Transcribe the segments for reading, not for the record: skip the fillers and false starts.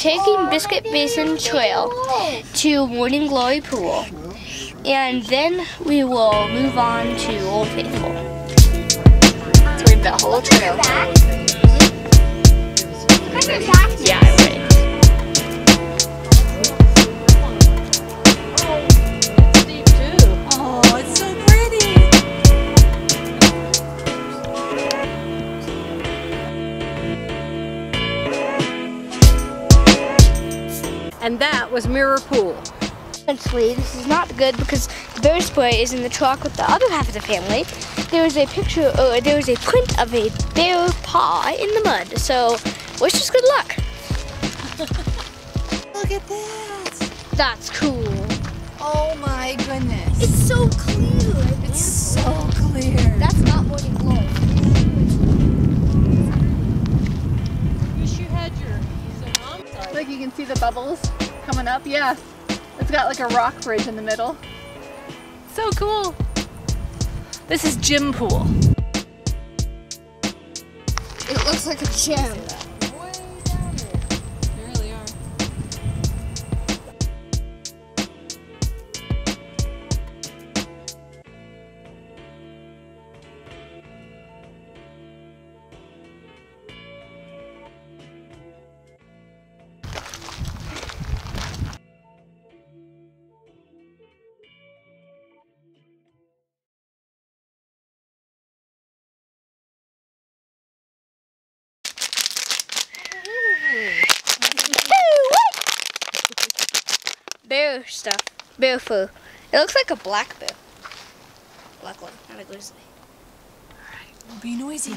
taking Biscuit Basin Trail to Morning Glory Pool, and then we will move on to Old Faithful. So we have the whole trail. Yeah, I would. And that was Mirror Pool. Essentially, this is not good because the bear spray is in the truck with the other half of the family. There was a picture, or there was a print of a bear paw in the mud. So, wish us good luck. Look at that. That's cool. Oh my goodness. It's so clear. It's so clear. That's not what it looks. Like you can see the bubbles coming up. Yeah, it's got like a rock bridge in the middle. So cool. This is gym pool. It looks like a gym. Way down there. They really are. Bear stuff. Bear fur. It looks like a black bear. Black one, not a grizzly. Alright, don't be noisy.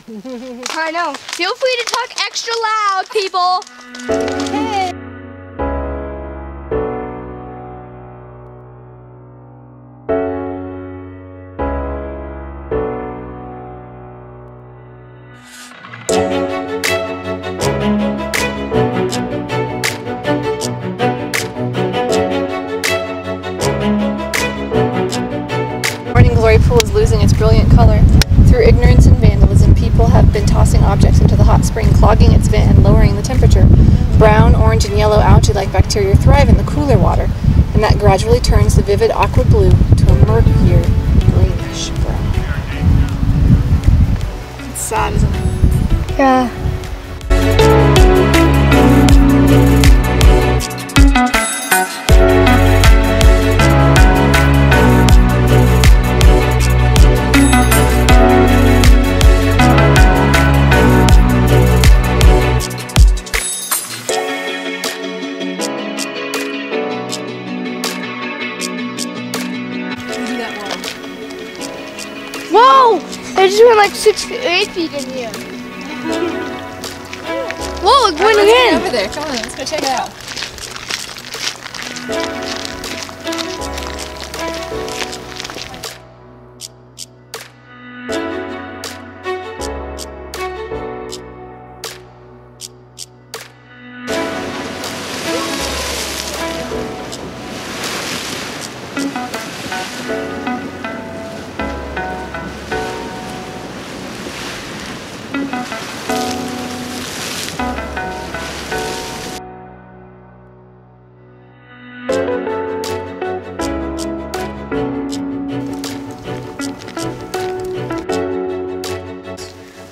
I know. Feel free to talk extra loud, people. Hey. Pool is losing its brilliant color. Through ignorance and vandalism, people have been tossing objects into the hot spring, clogging its vent and lowering the temperature. Brown, orange, and yellow algae-like bacteria thrive in the cooler water, and that gradually turns the vivid aqua blue to a murkier, greenish brown. It's sad, isn't it? Yeah. I just went like 6 to 8 feet in here. Whoa, it's going again. Over there. Come on, let's go check it out.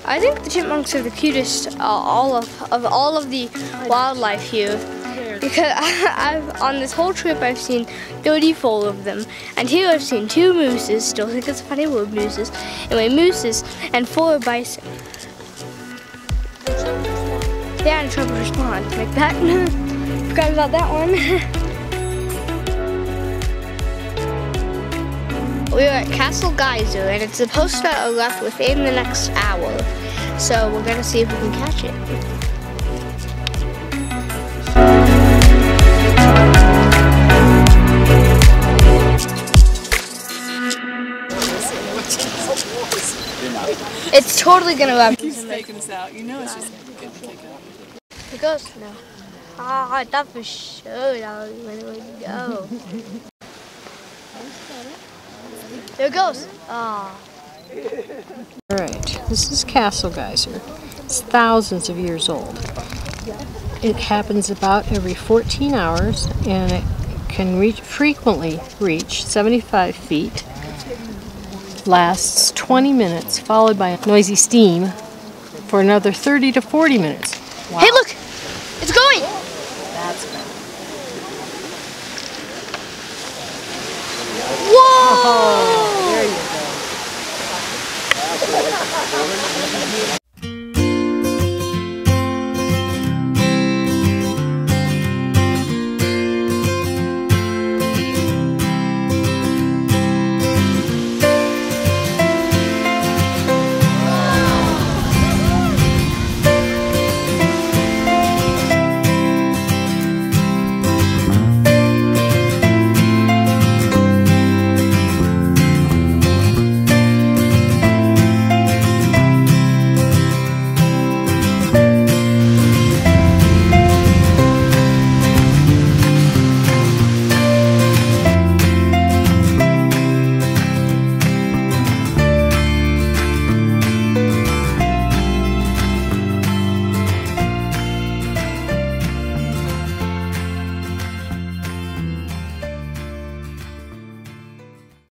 I think the chipmunks are the cutest of all of the wildlife here, because I've on this whole trip I've seen 34 of them, and here I've seen 2 mooses. Still think it's a funny word, mooses. Anyway, mooses and 4 bison. Yeah, and trouble response like that. Forgot about that one. We are at Castle Geyser, and it's supposed to start a left within the next hour. So we're gonna see if we can catch it. It's totally gonna wrap. He's taking us out. You know, it's just gonna take out. The ghost now. Ah, I thought for sure that was when it would go. There it goes. Ah. All right. This is Castle Geyser. It's thousands of years old. It happens about every 14 hours, and it can frequently reach 75 feet. Lasts 20 minutes, followed by a noisy steam for another 30 to 40 minutes. Wow. Hey, look! It's going! That's good. Whoa! Oh, there you go.